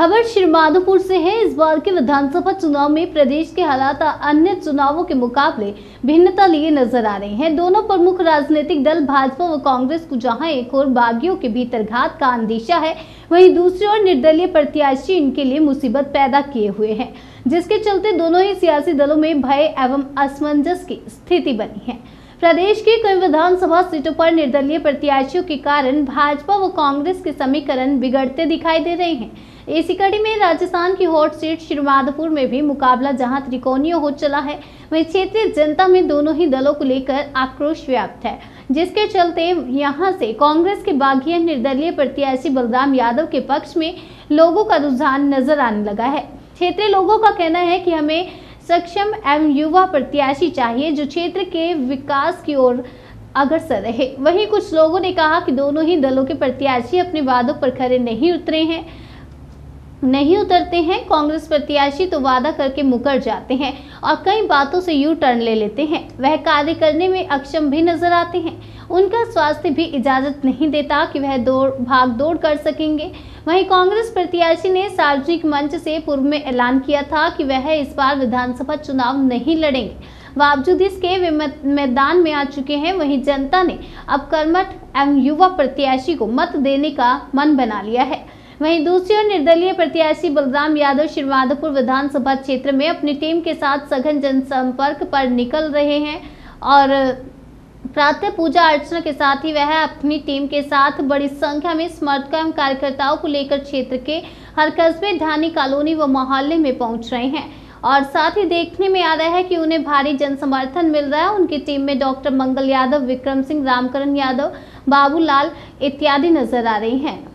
खबर श्रीमाधोपुर से है। इस बार के विधानसभा चुनाव में प्रदेश के हालात अन्य चुनावों के मुकाबले भिन्नता लिए नजर आ रही हैं। दोनों प्रमुख राजनीतिक दल भाजपा व कांग्रेस को जहां एक ओर बागियों के भीतर घात का अंदेशा है, वहीं दूसरी ओर निर्दलीय प्रत्याशी इनके लिए मुसीबत पैदा किए हुए हैं, जिसके चलते दोनों ही सियासी दलों में भय एवं असमंजस की स्थिति बनी है। प्रदेश की कई विधानसभा सीटों पर निर्दलीय प्रत्याशियों के कारण भाजपा व कांग्रेस के समीकरण बिगड़ते दिखाई दे रहे हैं। इसी कड़ी में राजस्थान की हॉट सीट श्रीमाधोपुर में भी मुकाबला जहां त्रिकोणीय हो चला है, वहीं क्षेत्रीय जनता में दोनों ही दलों को लेकर आक्रोश व्याप्त है, जिसके चलते यहां से कांग्रेस के बागी निर्दलीय प्रत्याशी बलराम यादव के पक्ष में लोगों का रुझान नजर आने लगा है। क्षेत्रीय लोगों का कहना है कि हमें सक्षम एवं युवा प्रत्याशी चाहिए जो क्षेत्र के विकास की ओर अग्रसर रहे। वहीं कुछ लोगों ने कहा कि दोनों ही दलों के प्रत्याशी अपने वादों पर खरे नहीं उतरते हैं। कांग्रेस प्रत्याशी तो वादा करके मुकर जाते हैं और कई बातों से यू टर्न ले लेते हैं। वह कार्य करने में अक्षम भी नजर आते हैं। उनका स्वास्थ्य भी इजाजत नहीं देता कि वह भाग दौड़ कर सकेंगे। वहीं कांग्रेस प्रत्याशी ने सार्वजनिक मंच से पूर्व में ऐलान किया था कि वह इस बार विधानसभा चुनाव नहीं लड़ेंगे, बावजूद इसके वे मैदान में आ चुके हैं। वहीं जनता ने अब कर्मठ एवं युवा प्रत्याशी को मत देने का मन बना लिया है। वहीं दूसरी ओर निर्दलीय प्रत्याशी बलराम यादव श्रीमाधोपुर विधानसभा क्षेत्र में अपनी टीम के साथ सघन जनसंपर्क पर निकल रहे हैं और प्रातः पूजा अर्चना के साथ ही वह अपनी टीम के साथ बड़ी संख्या में समर्थकों एवं कार्यकर्ताओं को लेकर क्षेत्र के हर कस्बे, ढाणी, कॉलोनी व मोहल्ले में पहुंच रहे हैं। और साथ ही देखने में आ रहा है कि उन्हें भारी जन समर्थन मिल रहा है। उनकी टीम में डॉक्टर मंगल यादव, विक्रम सिंह, रामकरण यादव, बाबूलाल इत्यादि नजर आ रही हैं।